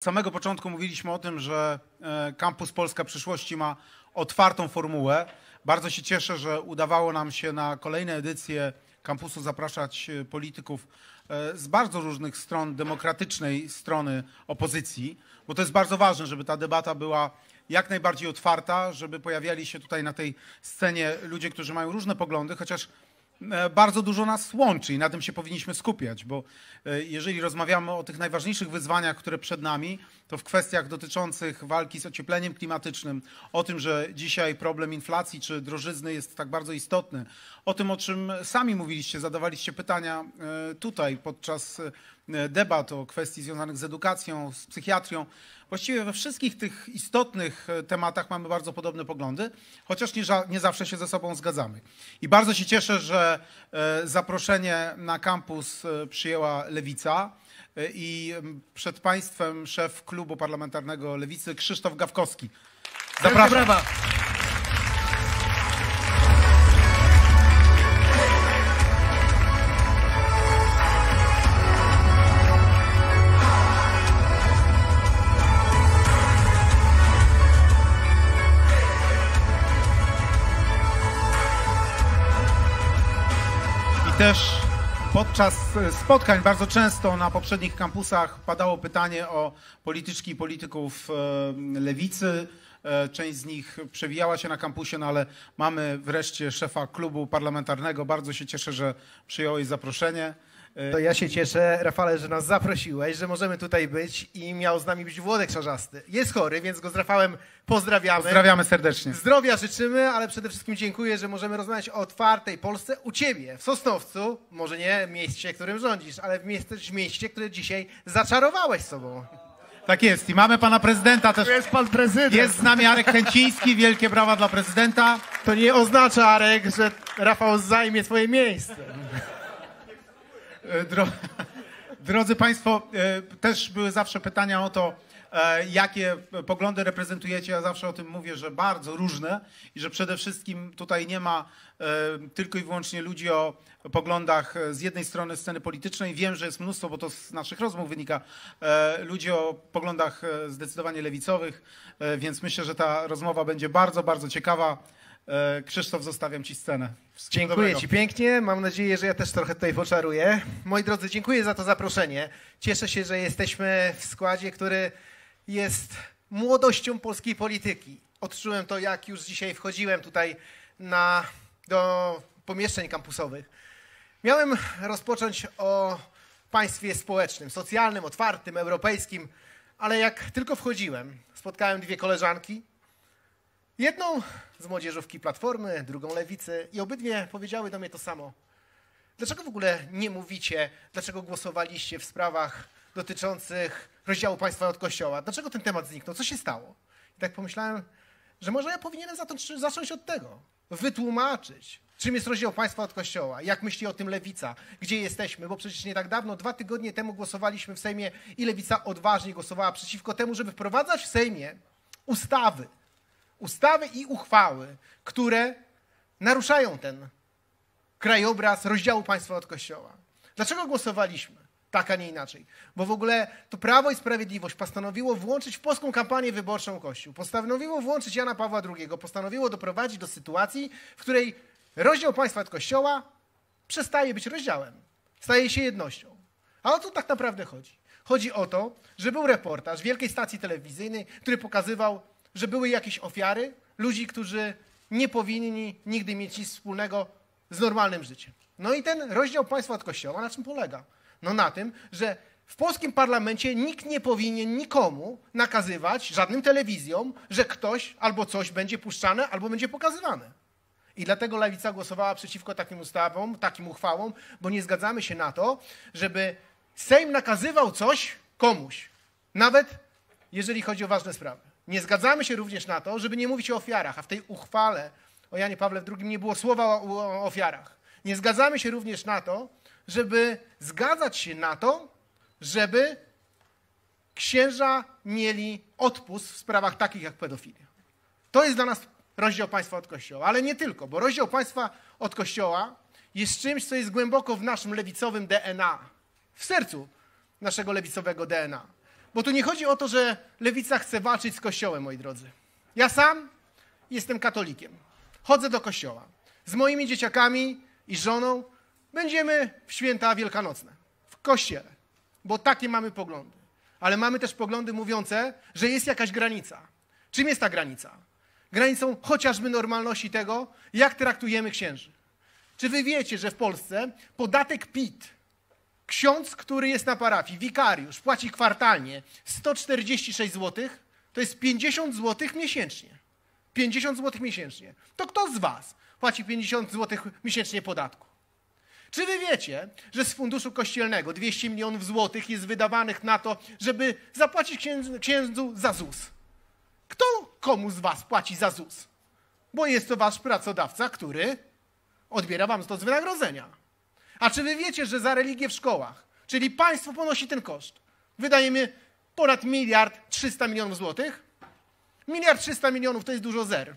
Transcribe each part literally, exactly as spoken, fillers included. Z samego początku mówiliśmy o tym, że Kampus Polska Przyszłości ma otwartą formułę. Bardzo się cieszę, że udawało nam się na kolejne edycje kampusu zapraszać polityków z bardzo różnych stron demokratycznej strony opozycji, bo to jest bardzo ważne, żeby ta debata była jak najbardziej otwarta, żeby pojawiali się tutaj na tej scenie ludzie, którzy mają różne poglądy, chociaż bardzo dużo nas łączy i na tym się powinniśmy skupiać, bo jeżeli rozmawiamy o tych najważniejszych wyzwaniach, które przed nami, to w kwestiach dotyczących walki z ociepleniem klimatycznym, o tym, że dzisiaj problem inflacji czy drożyzny jest tak bardzo istotny, o tym, o czym sami mówiliście, zadawaliście pytania tutaj podczas debat o kwestii związanych z edukacją, z psychiatrią. Właściwie we wszystkich tych istotnych tematach mamy bardzo podobne poglądy, chociaż nie, nie zawsze się ze sobą zgadzamy. I bardzo się cieszę, że zaproszenie na kampus przyjęła Lewica i przed Państwem szef klubu parlamentarnego Lewicy Krzysztof Gawkowski. Zapraszam. Też podczas spotkań bardzo często na poprzednich kampusach padało pytanie o polityczki i polityków lewicy. Część z nich przewijała się na kampusie, no ale mamy wreszcie szefa klubu parlamentarnego. Bardzo się cieszę, że przyjąłeś zaproszenie. To ja się cieszę, Rafale, że nas zaprosiłeś, że możemy tutaj być i miał z nami być Włodek Szarzasty. Jest chory, więc go z Rafałem pozdrawiamy. Pozdrawiamy serdecznie. Zdrowia życzymy, ale przede wszystkim dziękuję, że możemy rozmawiać o otwartej Polsce u Ciebie, w Sosnowcu. Może nie w mieście, którym rządzisz, ale w mieście, które dzisiaj zaczarowałeś sobą. Tak jest i mamy pana prezydenta też. Jest pan prezydent. Jest z nami Arek Chęciński, wielkie brawa dla prezydenta. To nie oznacza, Arek, że Rafał zajmie twoje miejsce. Drodzy Państwo, też były zawsze pytania o to, jakie poglądy reprezentujecie. Ja zawsze o tym mówię, że bardzo różne i że przede wszystkim tutaj nie ma tylko i wyłącznie ludzi o poglądach z jednej strony sceny politycznej. Wiem, że jest mnóstwo, bo to z naszych rozmów wynika, ludzi o poglądach zdecydowanie lewicowych, więc myślę, że ta rozmowa będzie bardzo, bardzo ciekawa. Krzysztof, zostawiam Ci scenę. Wszystkiego dziękuję dobrego. Ci pięknie. Mam nadzieję, że ja też trochę tutaj poczaruję. Moi drodzy, dziękuję za to zaproszenie. Cieszę się, że jesteśmy w składzie, który jest młodością polskiej polityki. Odczułem to, jak już dzisiaj wchodziłem tutaj na, do pomieszczeń kampusowych. Miałem rozpocząć o państwie społecznym, socjalnym, otwartym, europejskim, ale jak tylko wchodziłem, spotkałem dwie koleżanki. Jedną z młodzieżówki Platformy, drugą Lewicy i obydwie powiedziały do mnie to samo. Dlaczego w ogóle nie mówicie, dlaczego głosowaliście w sprawach dotyczących rozdziału państwa od Kościoła? Dlaczego ten temat zniknął? Co się stało? I tak pomyślałem, że może ja powinienem zacząć od tego, wytłumaczyć, czym jest rozdział państwa od Kościoła, jak myśli o tym Lewica, gdzie jesteśmy, bo przecież nie tak dawno, dwa tygodnie temu głosowaliśmy w Sejmie i Lewica odważnie głosowała przeciwko temu, żeby wprowadzać w Sejmie ustawy, Ustawy i uchwały, które naruszają ten krajobraz rozdziału państwa od Kościoła. Dlaczego głosowaliśmy tak, a nie inaczej? Bo w ogóle to Prawo i Sprawiedliwość postanowiło włączyć w polską kampanię wyborczą Kościół. Postanowiło włączyć Jana Pawła drugiego. Postanowiło doprowadzić do sytuacji, w której rozdział państwa od Kościoła przestaje być rozdziałem. Staje się jednością. A o co tak naprawdę chodzi? Chodzi o to, że był reportaż wielkiej stacji telewizyjnej, który pokazywał, że były jakieś ofiary ludzi, którzy nie powinni nigdy mieć nic wspólnego z normalnym życiem. No i ten rozdział państwa od Kościoła na czym polega? No na tym, że w polskim parlamencie nikt nie powinien nikomu nakazywać, żadnym telewizjom, że ktoś albo coś będzie puszczane, albo będzie pokazywane. I dlatego Lewica głosowała przeciwko takim ustawom, takim uchwałom, bo nie zgadzamy się na to, żeby Sejm nakazywał coś komuś, nawet jeżeli chodzi o ważne sprawy. Nie zgadzamy się również na to, żeby nie mówić o ofiarach, a w tej uchwale o Janie Pawle drugiego nie było słowa o, o ofiarach. Nie zgadzamy się również na to, żeby zgadzać się na to, żeby księża mieli odpust w sprawach takich jak pedofilia. To jest dla nas rozdział państwa od Kościoła, ale nie tylko, bo rozdział państwa od Kościoła jest czymś, co jest głęboko w naszym lewicowym D N A, w sercu naszego lewicowego D N A. Bo tu nie chodzi o to, że lewica chce walczyć z Kościołem, moi drodzy. Ja sam jestem katolikiem. Chodzę do kościoła. Z moimi dzieciakami i żoną będziemy w święta wielkanocne. W kościele. Bo takie mamy poglądy. Ale mamy też poglądy mówiące, że jest jakaś granica. Czym jest ta granica? Granicą chociażby normalności tego, jak traktujemy księży. Czy wy wiecie, że w Polsce podatek P I T, ksiądz, który jest na parafii, wikariusz, płaci kwartalnie sto czterdzieści sześć złotych, to jest pięćdziesiąt złotych miesięcznie. pięćdziesiąt złotych miesięcznie. To kto z was płaci pięćdziesiąt złotych miesięcznie podatku? Czy wy wiecie, że z funduszu kościelnego dwieście milionów złotych jest wydawanych na to, żeby zapłacić księdzu, księdzu za Z U S? Kto komu z was płaci za Z U S? Bo jest to wasz pracodawca, który odbiera wam to z wynagrodzenia. A czy wy wiecie, że za religię w szkołach, czyli państwo ponosi ten koszt, wydajemy ponad miliard trzysta milionów złotych? Miliard trzysta milionów to jest dużo zer.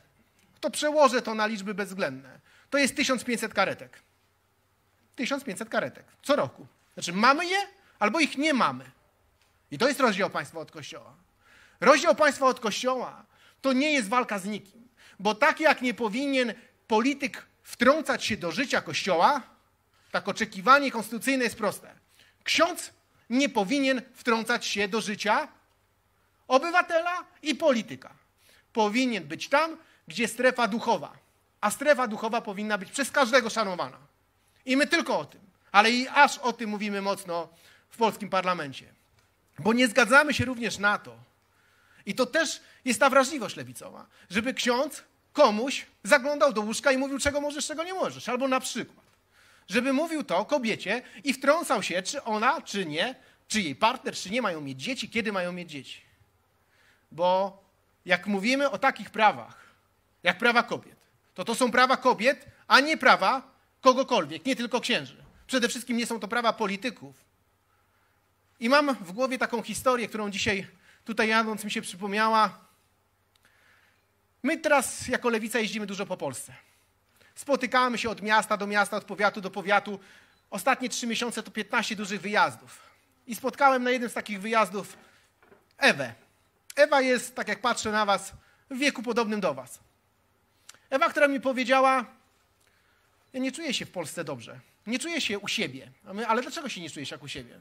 To przełożę to na liczby bezwzględne. To jest tysiąc pięćset karetek. tysiąc pięćset karetek co roku. Znaczy mamy je, albo ich nie mamy. I to jest rozdział państwa od kościoła. Rozdział państwa od kościoła to nie jest walka z nikim. Bo tak jak nie powinien polityk wtrącać się do życia kościoła, tak oczekiwanie konstytucyjne jest proste. Ksiądz nie powinien wtrącać się do życia obywatela i polityka. Powinien być tam, gdzie strefa duchowa. A strefa duchowa powinna być przez każdego szanowana. I my tylko o tym, ale i aż o tym mówimy mocno w polskim parlamencie. Bo nie zgadzamy się również na to, i to też jest ta wrażliwość lewicowa, żeby ksiądz komuś zaglądał do łóżka i mówił, czego możesz, czego nie możesz. Albo na przykład, żeby mówił to kobiecie i wtrącał się, czy ona, czy nie, czy jej partner, czy nie mają mieć dzieci, kiedy mają mieć dzieci. Bo jak mówimy o takich prawach, jak prawa kobiet, to to są prawa kobiet, a nie prawa kogokolwiek, nie tylko księży. Przede wszystkim nie są to prawa polityków. I mam w głowie taką historię, którą dzisiaj tutaj jadąc mi się przypomniała. My teraz jako lewica jeździmy dużo po Polsce. Spotykamy się od miasta do miasta, od powiatu do powiatu. Ostatnie trzy miesiące to piętnaście dużych wyjazdów. I spotkałem na jednym z takich wyjazdów Ewę. Ewa jest, tak jak patrzę na was, w wieku podobnym do was. Ewa, która mi powiedziała, ja nie czuję się w Polsce dobrze. Nie czuję się u siebie. A my, ale dlaczego się nie czujesz jak u siebie?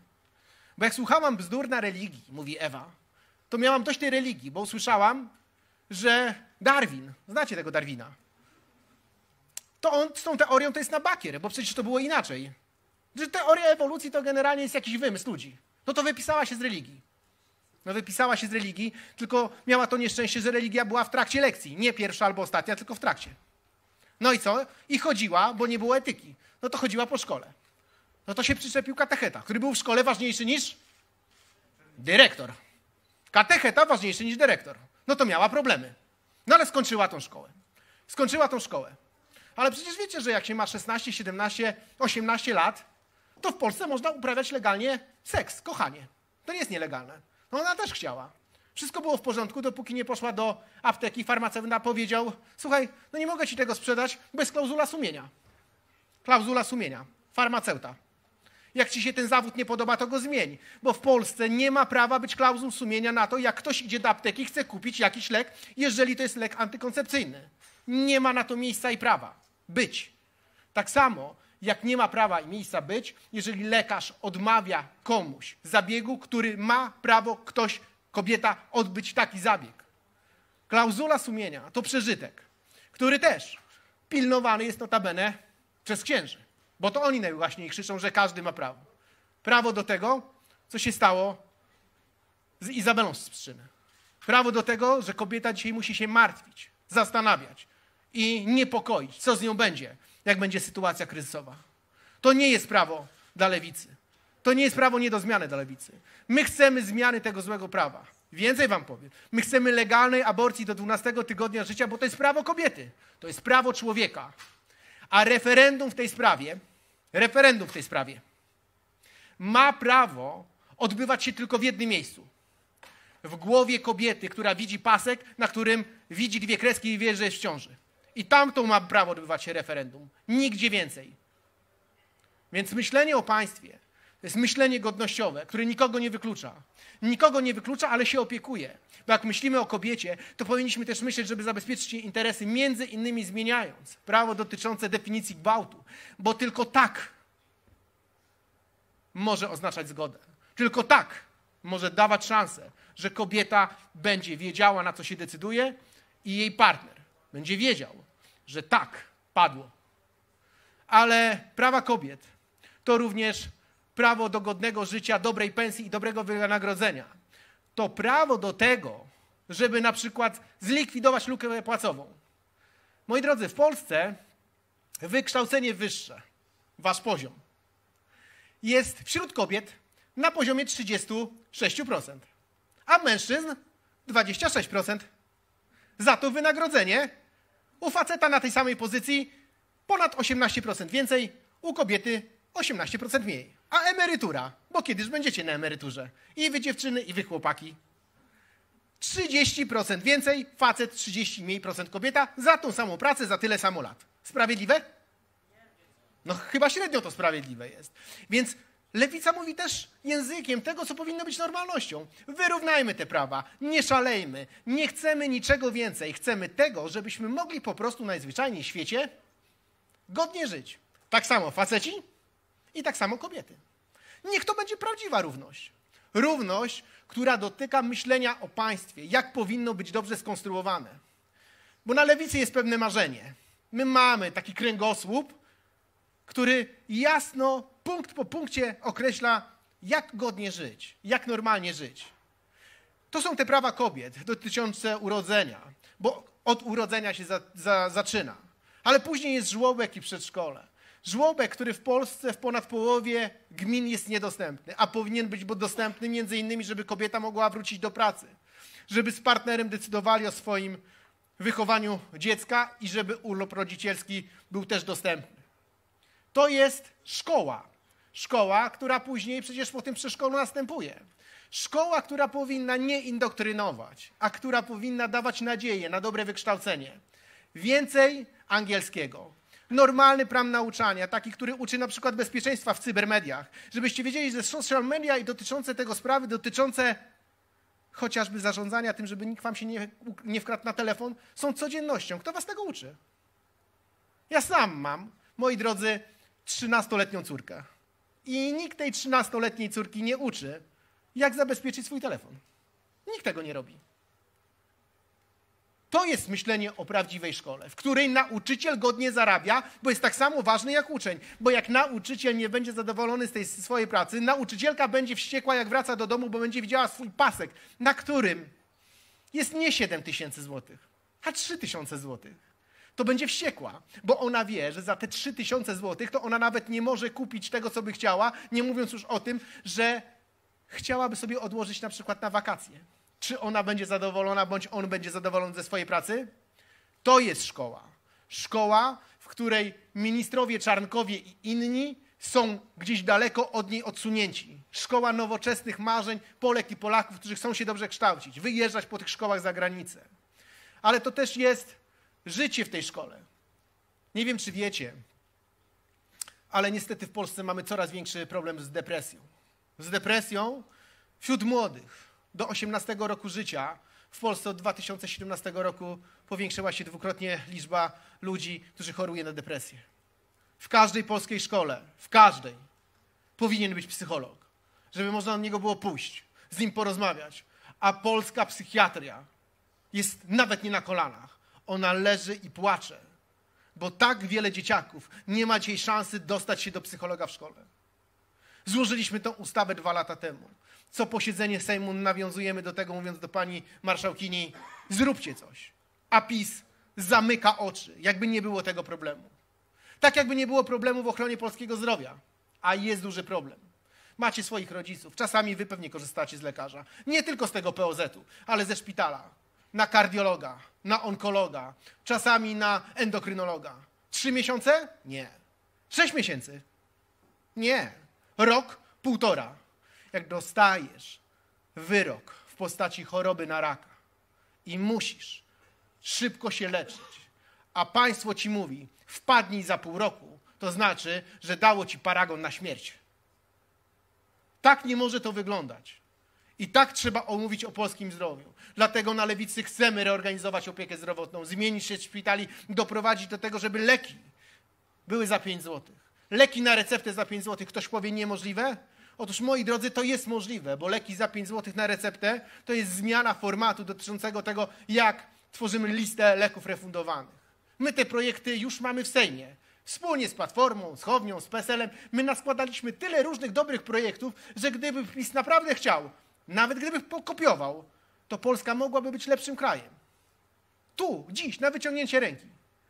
Bo jak słuchałam bzdur na religii, mówi Ewa, to miałam dość tej religii, bo usłyszałam, że Darwin, znacie tego Darwina, to on z tą teorią to jest na bakier, bo przecież to było inaczej. Że teoria ewolucji to generalnie jest jakiś wymysł ludzi. No to wypisała się z religii. No wypisała się z religii, tylko miała to nieszczęście, że religia była w trakcie lekcji. Nie pierwsza albo ostatnia, tylko w trakcie. No i co? I chodziła, bo nie było etyki. No to chodziła po szkole. No to się przyczepił katecheta, który był w szkole ważniejszy niż dyrektor. Katecheta ważniejszy niż dyrektor. No to miała problemy. No ale skończyła tą szkołę. Skończyła tą szkołę. Ale przecież wiecie, że jak się ma szesnaście, siedemnaście, osiemnaście lat, to w Polsce można uprawiać legalnie seks, kochanie. To nie jest nielegalne. No ona też chciała. Wszystko było w porządku, dopóki nie poszła do apteki. Farmaceuta powiedział, słuchaj, no nie mogę ci tego sprzedać, bo jest klauzula sumienia. Klauzula sumienia. Farmaceuta. Jak ci się ten zawód nie podoba, to go zmień. Bo w Polsce nie ma prawa być klauzul sumienia na to, jak ktoś idzie do apteki i chce kupić jakiś lek, jeżeli to jest lek antykoncepcyjny. Nie ma na to miejsca i prawa być. Tak samo, jak nie ma prawa i miejsca być, jeżeli lekarz odmawia komuś zabiegu, który ma prawo ktoś, kobieta, odbyć taki zabieg. Klauzula sumienia to przeżytek, który też pilnowany jest notabene przez księży. Bo to oni najgłośniej krzyczą, że każdy ma prawo. Prawo do tego, co się stało z Izabelą z Przysuchy. Prawo do tego, że kobieta dzisiaj musi się martwić, zastanawiać i niepokoić, co z nią będzie, jak będzie sytuacja kryzysowa. To nie jest prawo dla lewicy. To nie jest prawo nie do zmiany dla lewicy. My chcemy zmiany tego złego prawa. Więcej wam powiem. My chcemy legalnej aborcji do dwunastego tygodnia życia, bo to jest prawo kobiety. To jest prawo człowieka. A referendum w tej sprawie Referendum w tej sprawie ma prawo odbywać się tylko w jednym miejscu. W głowie kobiety, która widzi pasek, na którym widzi dwie kreski i wie, że jest w ciąży. I tamtą ma prawo odbywać się referendum. Nigdzie więcej. Więc myślenie o państwie, To jest myślenie godnościowe, które nikogo nie wyklucza. Nikogo nie wyklucza, ale się opiekuje. Bo jak myślimy o kobiecie, to powinniśmy też myśleć, żeby zabezpieczyć jej interesy, między innymi zmieniając prawo dotyczące definicji gwałtu. Bo tylko tak może oznaczać zgodę. Tylko tak może dawać szansę, że kobieta będzie wiedziała, na co się decyduje i jej partner będzie wiedział, że tak, padło. Ale prawa kobiet to również prawo do godnego życia, dobrej pensji i dobrego wynagrodzenia. To prawo do tego, żeby na przykład zlikwidować lukę płacową. Moi drodzy, w Polsce wykształcenie wyższe, wasz poziom, jest wśród kobiet na poziomie trzydziestu sześciu procent, a mężczyzn dwadzieścia sześć procent. Za to wynagrodzenie u faceta na tej samej pozycji ponad osiemnaście procent więcej, u kobiety osiemnaście procent mniej. A emerytura, bo kiedyż będziecie na emeryturze. I wy dziewczyny, i wy chłopaki. trzydzieści procent więcej, facet trzydzieści procent mniej, procent kobieta za tą samą pracę, za tyle samo lat. Sprawiedliwe? No chyba średnio to sprawiedliwe jest. Więc Lewica mówi też językiem tego, co powinno być normalnością. Wyrównajmy te prawa, nie szalejmy, nie chcemy niczego więcej. Chcemy tego, żebyśmy mogli po prostu najzwyczajniej w świecie godnie żyć. Tak samo faceci i tak samo kobiety. Niech to będzie prawdziwa równość. Równość, która dotyka myślenia o państwie, jak powinno być dobrze skonstruowane. Bo na Lewicy jest pewne marzenie. My mamy taki kręgosłup, który jasno, punkt po punkcie określa, jak godnie żyć, jak normalnie żyć. To są te prawa kobiet dotyczące urodzenia, bo od urodzenia się za, za, zaczyna. Ale później jest żłobek i przedszkole. Żłobek, który w Polsce w ponad połowie gmin jest niedostępny, a powinien być dostępny między innymi, żeby kobieta mogła wrócić do pracy, żeby z partnerem decydowali o swoim wychowaniu dziecka i żeby urlop rodzicielski był też dostępny. To jest szkoła. Szkoła, która później przecież po tym przedszkolu następuje. Szkoła, która powinna nie indoktrynować, a która powinna dawać nadzieję na dobre wykształcenie. Więcej angielskiego. Normalny plan nauczania, taki, który uczy na przykład bezpieczeństwa w cybermediach. Żebyście wiedzieli, że social media i dotyczące tego sprawy, dotyczące chociażby zarządzania tym, żeby nikt wam się nie, nie wkradł na telefon, są codziennością. Kto was tego uczy? Ja sam mam, moi drodzy, trzynastoletnią córkę. I nikt tej trzynastoletniej córki nie uczy, jak zabezpieczyć swój telefon. Nikt tego nie robi. To jest myślenie o prawdziwej szkole, w której nauczyciel godnie zarabia, bo jest tak samo ważny jak uczeń. Bo jak nauczyciel nie będzie zadowolony z tej swojej pracy, nauczycielka będzie wściekła, jak wraca do domu, bo będzie widziała swój pasek, na którym jest nie siedem tysięcy złotych, a trzy tysiące złotych. To będzie wściekła, bo ona wie, że za te trzy tysiące złotych to ona nawet nie może kupić tego, co by chciała, nie mówiąc już o tym, że chciałaby sobie odłożyć na przykład na wakacje. Czy ona będzie zadowolona, bądź on będzie zadowolony ze swojej pracy? To jest szkoła. Szkoła, w której ministrowie, Czarnkowie i inni są gdzieś daleko od niej odsunięci. Szkoła nowoczesnych marzeń Polek i Polaków, którzy chcą się dobrze kształcić, wyjeżdżać po tych szkołach za granicę. Ale to też jest życie w tej szkole. Nie wiem, czy wiecie, ale niestety w Polsce mamy coraz większy problem z depresją. Z depresją wśród młodych do osiemnastego roku życia. W Polsce od dwa tysiące siedemnastego roku powiększyła się dwukrotnie liczba ludzi, którzy choruje na depresję. W każdej polskiej szkole, w każdej, powinien być psycholog, żeby można do niego było pójść, z nim porozmawiać. A polska psychiatria jest nawet nie na kolanach. Ona leży i płacze, bo tak wiele dzieciaków nie ma dzisiaj szansy dostać się do psychologa w szkole. Złożyliśmy tę ustawę dwa lata temu. Co posiedzenie Sejmu nawiązujemy do tego, mówiąc do pani marszałkini, zróbcie coś. A PiS zamyka oczy, jakby nie było tego problemu. Tak jakby nie było problemu w ochronie polskiego zdrowia, a jest duży problem. Macie swoich rodziców, czasami wy pewnie korzystacie z lekarza. Nie tylko z tego P O Z-u, ale ze szpitala. Na kardiologa, na onkologa, czasami na endokrynologa. Trzy miesiące? Nie. Sześć miesięcy? Nie. Rok, półtora. Jak dostajesz wyrok w postaci choroby na raka i musisz szybko się leczyć, a państwo ci mówi, wpadnij za pół roku, to znaczy, że dało ci paragon na śmierć. Tak nie może to wyglądać. I tak trzeba omówić o polskim zdrowiu. Dlatego na lewicy chcemy reorganizować opiekę zdrowotną, zmienić sieć szpitali, doprowadzić do tego, żeby leki były za pięć złotych. Leki na receptę za pięć złotych. Ktoś powie niemożliwe? Otóż, moi drodzy, to jest możliwe, bo leki za pięć złotych na receptę to jest zmiana formatu dotyczącego tego, jak tworzymy listę leków refundowanych. My te projekty już mamy w Sejmie. Wspólnie z Platformą, z Hołownią, z P S L-em. My naskładaliśmy tyle różnych dobrych projektów, że gdyby PiS naprawdę chciał, nawet gdyby pokopiował, to Polska mogłaby być lepszym krajem. Tu, dziś, na wyciągnięcie ręki.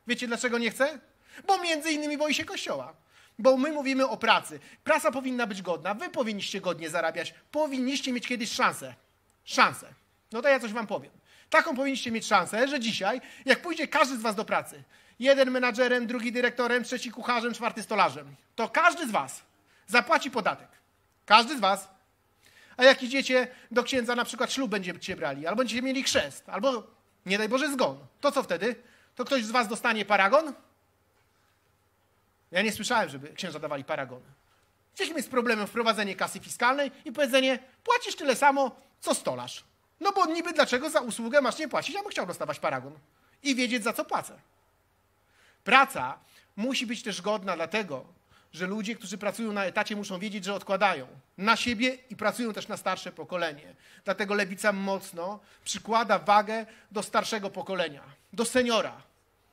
Wiecie, dlaczego nie chce? Bo między innymi boi się Kościoła. Bo my mówimy o pracy. Praca powinna być godna, wy powinniście godnie zarabiać, powinniście mieć kiedyś szansę. Szansę. No to ja coś wam powiem. Taką powinniście mieć szansę, że dzisiaj, jak pójdzie każdy z was do pracy, jeden menadżerem, drugi dyrektorem, trzeci kucharzem, czwarty stolarzem, to każdy z was zapłaci podatek. Każdy z was. A jak idziecie do księdza, na przykład ślub będziecie brali, albo będziecie mieli chrzest, albo, nie daj Boże, zgon. To co wtedy? To ktoś z was dostanie paragon? Ja nie słyszałem, żeby księża dawali paragon. Jakim jest problemem wprowadzenie kasy fiskalnej i powiedzenie, płacisz tyle samo, co stolarz. No bo niby dlaczego za usługę masz nie płacić, a bym chciał dostawać paragon i wiedzieć, za co płacę. Praca musi być też godna dlatego, że ludzie, którzy pracują na etacie, muszą wiedzieć, że odkładają na siebie i pracują też na starsze pokolenie. Dlatego Lewica mocno przykłada wagę do starszego pokolenia, do seniora.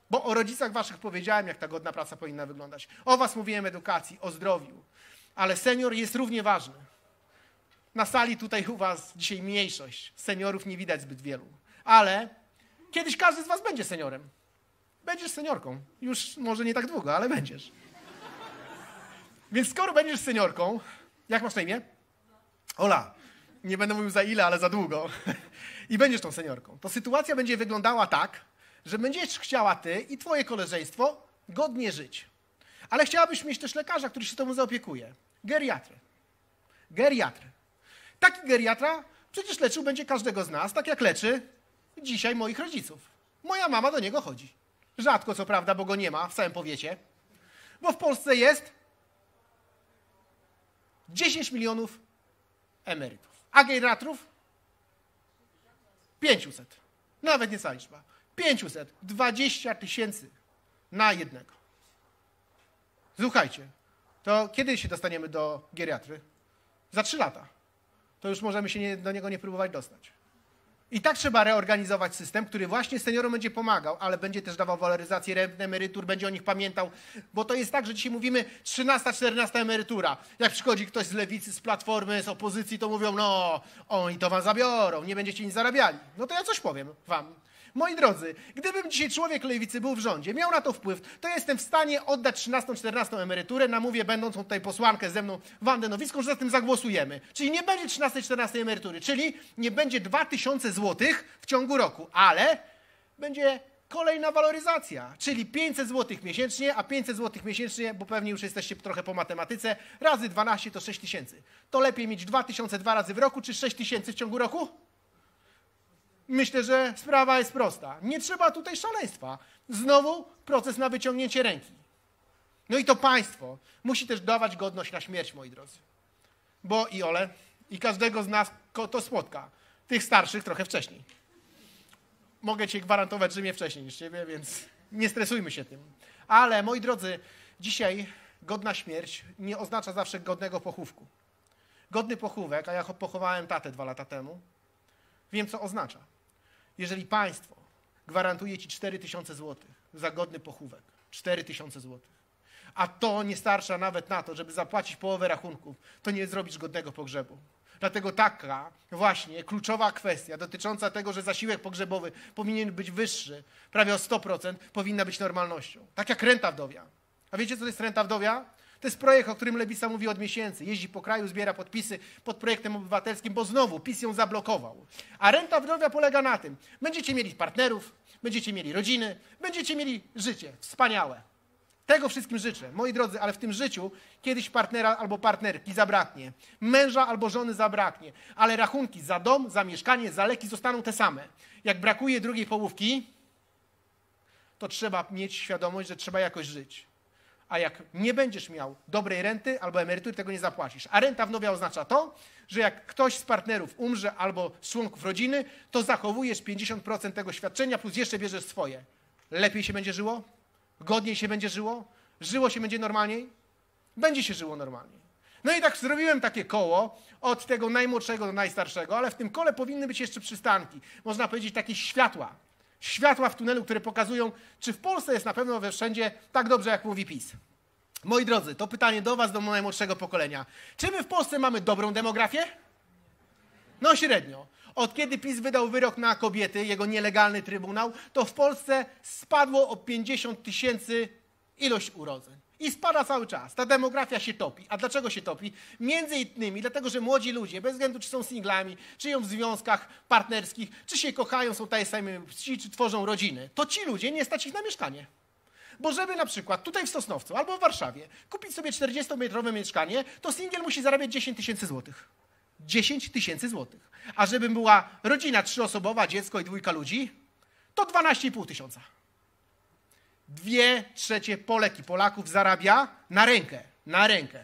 Bo o rodzicach waszych powiedziałem, jak ta godna praca powinna wyglądać. O was mówiłem, edukacji, o zdrowiu. Ale senior jest równie ważny. Na sali tutaj u was dzisiaj mniejszość. Seniorów nie widać zbyt wielu. Ale kiedyś każdy z was będzie seniorem. Będziesz seniorką. Już może nie tak długo, ale będziesz. Więc skoro będziesz seniorką, jak masz na imię? Ola. Nie będę mówił za ile, ale za długo. I będziesz tą seniorką. To sytuacja będzie wyglądała tak, że będziesz chciała ty i twoje koleżeństwo godnie żyć. Ale chciałabyś mieć też lekarza, który się temu zaopiekuje. Geriatrę. Geriatrę. Taki geriatra przecież leczył będzie każdego z nas, tak jak leczy dzisiaj moich rodziców. Moja mama do niego chodzi. Rzadko, co prawda, bo go nie ma w całym powiecie. Bo w Polsce jest dziesięć milionów emerytów. A geriatrów? pięćset. Nawet niecała liczba. pięćset. dwadzieścia tysięcy na jednego. Słuchajcie, to kiedy się dostaniemy do geriatry? Za trzy lata. To już możemy się nie, do niego nie próbować dostać. I tak trzeba reorganizować system, który właśnie seniorom będzie pomagał, ale będzie też dawał waloryzację rent, emerytur, będzie o nich pamiętał. Bo to jest tak, że dzisiaj mówimy trzynasta, czternasta emerytura. Jak przychodzi ktoś z lewicy, z Platformy, z opozycji, to mówią, no oni to wam zabiorą, nie będziecie nic zarabiali. No to ja coś powiem wam. Moi drodzy, gdybym dzisiaj człowiek lewicy był w rządzie, miał na to wpływ, to jestem w stanie oddać trzynastą, czternastą emeryturę, namówię będącą tutaj posłankę ze mną, Wandę Nowicką, że za tym zagłosujemy. Czyli nie będzie trzynastej, czternastej emerytury, czyli nie będzie dwa tysiące złotych w ciągu roku, ale będzie kolejna waloryzacja, czyli pięćset złotych miesięcznie, a pięćset złotych miesięcznie, bo pewnie już jesteście trochę po matematyce, razy dwanaście to sześć tysięcy. To lepiej mieć dwa tysiące dwa razy w roku, czy sześć tysięcy w ciągu roku? Myślę, że sprawa jest prosta. Nie trzeba tutaj szaleństwa. Znowu proces na wyciągnięcie ręki. No i to państwo musi też dawać godność na śmierć, moi drodzy. Bo i Ole, i każdego z nas to spotka. Tych starszych trochę wcześniej. Mogę ci gwarantować, że mnie wcześniej niż ciebie, więc nie stresujmy się tym. Ale, moi drodzy, dzisiaj godna śmierć nie oznacza zawsze godnego pochówku. Godny pochówek, a ja pochowałem tatę dwa lata temu, wiem, co oznacza. Jeżeli państwo gwarantuje ci cztery tysiące złotych za godny pochówek, cztery tysiące złotych, a to nie starcza nawet na to, żeby zapłacić połowę rachunków, to nie zrobisz godnego pogrzebu. Dlatego taka właśnie kluczowa kwestia dotycząca tego, że zasiłek pogrzebowy powinien być wyższy, prawie o sto procent, powinna być normalnością. Tak jak renta wdowia. A wiecie, co to jest renta wdowia? To jest projekt, o którym Lewica mówi od miesięcy. Jeździ po kraju, zbiera podpisy pod projektem obywatelskim, bo znowu PiS ją zablokował. A renta wdowia polega na tym. Będziecie mieli partnerów, będziecie mieli rodziny, będziecie mieli życie. Wspaniałe. Tego wszystkim życzę. Moi drodzy, ale w tym życiu kiedyś partnera albo partnerki zabraknie. Męża albo żony zabraknie. Ale rachunki za dom, za mieszkanie, za leki zostaną te same. Jak brakuje drugiej połówki, to trzeba mieć świadomość, że trzeba jakoś żyć. A jak nie będziesz miał dobrej renty albo emerytury, tego nie zapłacisz. A renta wdowia oznacza to, że jak ktoś z partnerów umrze albo z członków rodziny, to zachowujesz pięćdziesiąt procent tego świadczenia plus jeszcze bierzesz swoje. Lepiej się będzie żyło? Godniej się będzie żyło? Żyło się będzie normalniej? Będzie się żyło normalniej. No i tak zrobiłem takie koło od tego najmłodszego do najstarszego, ale w tym kole powinny być jeszcze przystanki. Można powiedzieć takie światła. Światła w tunelu, które pokazują, czy w Polsce jest na pewno we wszędzie tak dobrze, jak mówi PiS. Moi drodzy, to pytanie do was, do najmłodszego pokolenia. Czy my w Polsce mamy dobrą demografię? No średnio. Od kiedy PiS wydał wyrok na kobiety, jego nielegalny trybunał, to w Polsce spadło o pięćdziesiąt tysięcy ilość urodzeń. I spada cały czas. Ta demografia się topi. A dlaczego się topi? Między innymi dlatego, że młodzi ludzie, bez względu czy są singlami, czy ją w związkach partnerskich, czy się kochają, są tutaj sami płci, czy tworzą rodziny, to ci ludzie nie stać ich na mieszkanie. Bo żeby na przykład tutaj w Sosnowcu albo w Warszawie kupić sobie czterdziestometrowe mieszkanie, to singiel musi zarabiać dziesięć tysięcy złotych. dziesięć tysięcy złotych. A żeby była rodzina trzyosobowa, dziecko i dwójka ludzi, to dwanaście i pół tysiąca. Dwie trzecie Polek i Polaków zarabia na rękę, na rękę,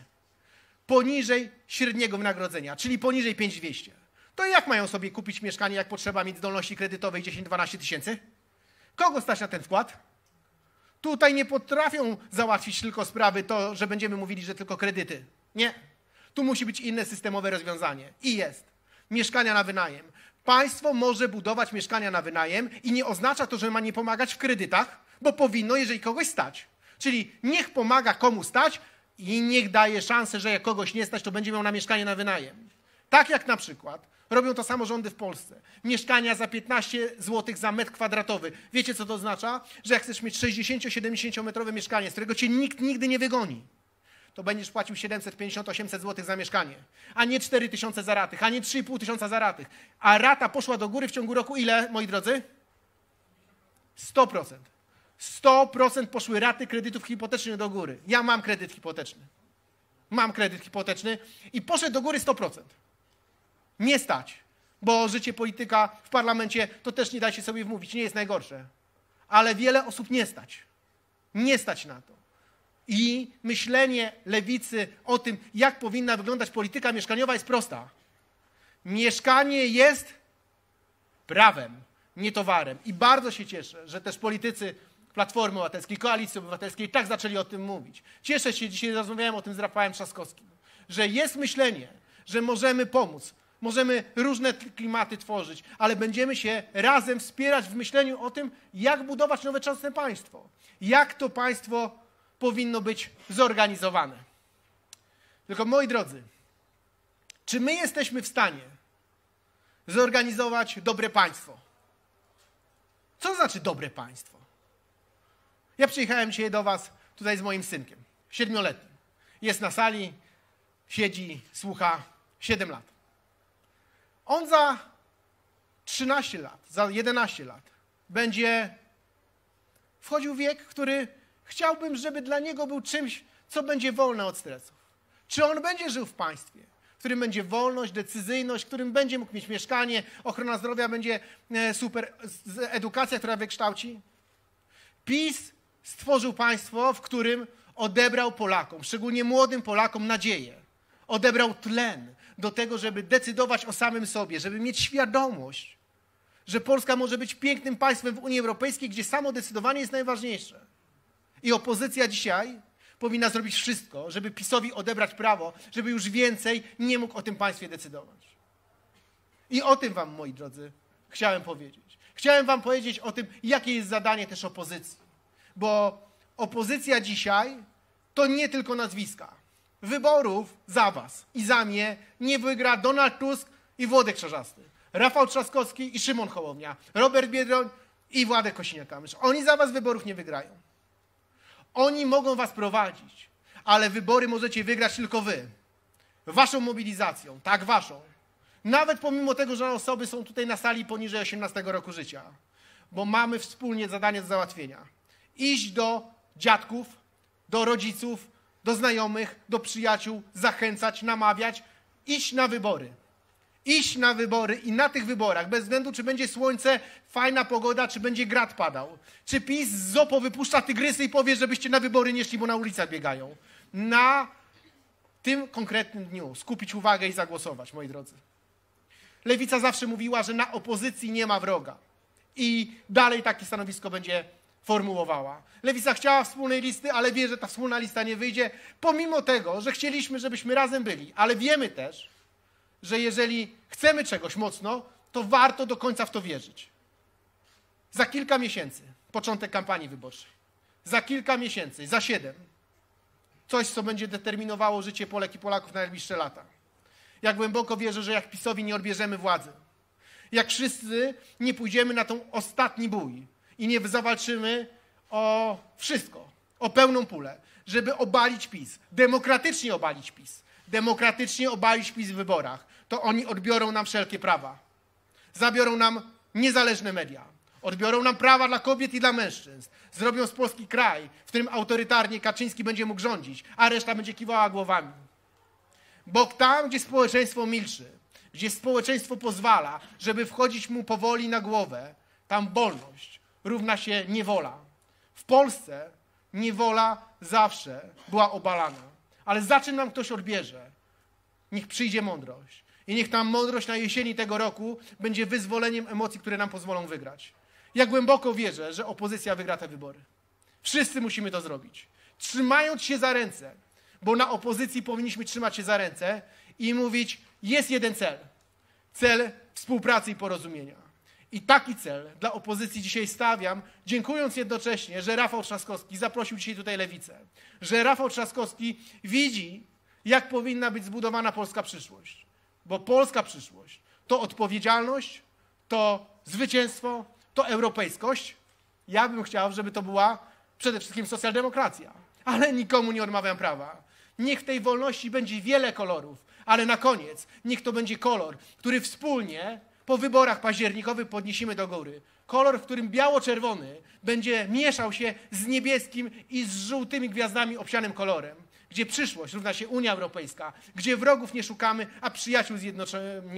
poniżej średniego wynagrodzenia, czyli poniżej pięć tysięcy dwieście. To jak mają sobie kupić mieszkanie, jak potrzeba mieć zdolności kredytowej dziesięć do dwunastu tysięcy? Kogo stać na ten wkład? Tutaj nie potrafią załatwić tylko sprawy to, że będziemy mówili, że tylko kredyty. Nie. Tu musi być inne systemowe rozwiązanie. I jest. Mieszkania na wynajem. Państwo może budować mieszkania na wynajem i nie oznacza to, że ma nie pomagać w kredytach, bo powinno, jeżeli kogoś stać. Czyli niech pomaga komu stać i niech daje szansę, że jak kogoś nie stać, to będzie miał na mieszkanie na wynajem. Tak jak na przykład robią to samorządy w Polsce. Mieszkania za piętnaście złotych za metr kwadratowy. Wiecie, co to oznacza? Że jak chcesz mieć sześćdziesięcio-siedemdziesięciometrowe mieszkanie, z którego cię nikt nigdy nie wygoni, to będziesz płacił siedemset pięćdziesiąt do osiemset złotych za mieszkanie, a nie cztery tysiące za ratych, a nie trzy i pół tysiąca za ratych. A rata poszła do góry w ciągu roku ile, moi drodzy? sto procent. sto procent poszły raty kredytów hipotecznych do góry. Ja mam kredyt hipoteczny. Mam kredyt hipoteczny i poszedł do góry sto procent. Nie stać, bo życie polityka w parlamencie, to też nie da się sobie wmówić, nie jest najgorsze. Ale wiele osób nie stać. Nie stać na to. I myślenie lewicy o tym, jak powinna wyglądać polityka mieszkaniowa, jest prosta. Mieszkanie jest prawem, nie towarem. I bardzo się cieszę, że też politycy Platformy Obywatelskiej, Koalicji Obywatelskiej tak zaczęli o tym mówić. Cieszę się, dzisiaj rozmawiałem o tym z Rafałem Trzaskowskim, że jest myślenie, że możemy pomóc, możemy różne klimaty tworzyć, ale będziemy się razem wspierać w myśleniu o tym, jak budować nowoczesne państwo. Jak to państwo powinno być zorganizowane. Tylko moi drodzy, czy my jesteśmy w stanie zorganizować dobre państwo? Co to znaczy dobre państwo? Ja przyjechałem dzisiaj do was tutaj z moim synkiem, siedmioletnim. Jest na sali, siedzi, słucha, siedem lat. On za trzynaście lat, za jedenaście lat będzie wchodził w wiek, który chciałbym, żeby dla niego był czymś, co będzie wolne od stresów. Czy on będzie żył w państwie, w którym będzie wolność, decyzyjność, w którym będzie mógł mieć mieszkanie, ochrona zdrowia będzie super, edukacja, która wykształci? PiS stworzył państwo, w którym odebrał Polakom, szczególnie młodym Polakom, nadzieję. Odebrał tlen do tego, żeby decydować o samym sobie, żeby mieć świadomość, że Polska może być pięknym państwem w Unii Europejskiej, gdzie samo decydowanie jest najważniejsze. I opozycja dzisiaj powinna zrobić wszystko, żeby PiS-owi odebrać prawo, żeby już więcej nie mógł o tym państwie decydować. I o tym wam, moi drodzy, chciałem powiedzieć. Chciałem wam powiedzieć o tym, jakie jest zadanie też opozycji. Bo opozycja dzisiaj to nie tylko nazwiska. Wyborów za was i za mnie nie wygra Donald Tusk i Włodek Szarzasty, Rafał Trzaskowski i Szymon Hołownia, Robert Biedroń i Władek Kosiniak-Kamysz. Oni za was wyborów nie wygrają. Oni mogą was prowadzić, ale wybory możecie wygrać tylko wy. Waszą mobilizacją, tak waszą. Nawet pomimo tego, że osoby są tutaj na sali poniżej osiemnastego roku życia. Bo mamy wspólnie zadanie do załatwienia. Iść do dziadków, do rodziców, do znajomych, do przyjaciół, zachęcać, namawiać. Iść na wybory. iść na wybory i na tych wyborach, bez względu czy będzie słońce, fajna pogoda, czy będzie grad padał, czy PiS z ZOPO wypuszcza tygrysy i powie, żebyście na wybory nie szli, bo na ulicach biegają. Na tym konkretnym dniu skupić uwagę i zagłosować, moi drodzy. Lewica zawsze mówiła, że na opozycji nie ma wroga i dalej takie stanowisko będzie formułowała. Lewica chciała wspólnej listy, ale wie, że ta wspólna lista nie wyjdzie, pomimo tego, że chcieliśmy, żebyśmy razem byli, ale wiemy też, że jeżeli chcemy czegoś mocno, to warto do końca w to wierzyć. Za kilka miesięcy, początek kampanii wyborczej, za kilka miesięcy, za siedem, coś, co będzie determinowało życie Polek i Polaków na najbliższe lata. Ja głęboko wierzę, że jak PiS-owi nie odbierzemy władzy, jak wszyscy nie pójdziemy na tą ostatni bój i nie zawalczymy o wszystko, o pełną pulę, żeby obalić PiS, demokratycznie obalić PiS, demokratycznie obalić PiS w wyborach, to oni odbiorą nam wszelkie prawa. Zabiorą nam niezależne media. Odbiorą nam prawa dla kobiet i dla mężczyzn. Zrobią z Polski kraj, w którym autorytarnie Kaczyński będzie mógł rządzić, a reszta będzie kiwała głowami. Bo tam, gdzie społeczeństwo milczy, gdzie społeczeństwo pozwala, żeby wchodzić mu powoli na głowę, tam wolność równa się niewola. W Polsce niewola zawsze była obalana. Ale za czym nam ktoś odbierze? Niech przyjdzie mądrość. I niech ta mądrość na jesieni tego roku będzie wyzwoleniem emocji, które nam pozwolą wygrać. Ja głęboko wierzę, że opozycja wygra te wybory. Wszyscy musimy to zrobić. Trzymając się za ręce, bo na opozycji powinniśmy trzymać się za ręce i mówić, jest jeden cel. Cel współpracy i porozumienia. I taki cel dla opozycji dzisiaj stawiam, dziękując jednocześnie, że Rafał Trzaskowski zaprosił dzisiaj tutaj Lewicę, że Rafał Trzaskowski widzi, jak powinna być zbudowana polska przyszłość. Bo polska przyszłość to odpowiedzialność, to zwycięstwo, to europejskość. Ja bym chciał, żeby to była przede wszystkim socjaldemokracja, ale nikomu nie odmawiam prawa. Niech w tej wolności będzie wiele kolorów, ale na koniec niech to będzie kolor, który wspólnie po wyborach październikowych podniesiemy do góry. Kolor, w którym biało-czerwony będzie mieszał się z niebieskim i z żółtymi gwiazdami obsianym kolorem. Gdzie przyszłość równa się Unia Europejska. Gdzie wrogów nie szukamy, a przyjaciół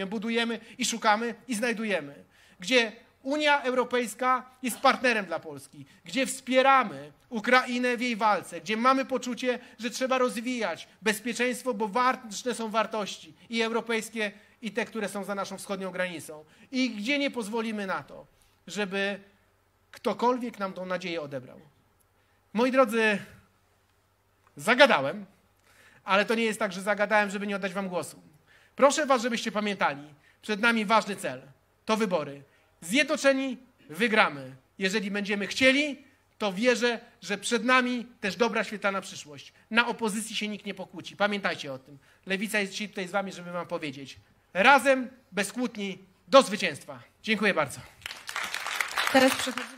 budujemy i szukamy i znajdujemy. Gdzie Unia Europejska jest partnerem dla Polski. Gdzie wspieramy Ukrainę w jej walce. Gdzie mamy poczucie, że trzeba rozwijać bezpieczeństwo, bo ważne są wartości i europejskie, i te, które są za naszą wschodnią granicą. I gdzie nie pozwolimy na to, żeby ktokolwiek nam tą nadzieję odebrał. Moi drodzy, zagadałem, ale to nie jest tak, że zagadałem, żeby nie oddać wam głosu. Proszę was, żebyście pamiętali, przed nami ważny cel, to wybory. Zjednoczeni wygramy. Jeżeli będziemy chcieli, to wierzę, że przed nami też dobra, świetlana przyszłość. Na opozycji się nikt nie pokłóci. Pamiętajcie o tym. Lewica jest dzisiaj tutaj z wami, żeby wam powiedzieć. Razem, bez kłótni, do zwycięstwa. Dziękuję bardzo. Teraz przechodzimy.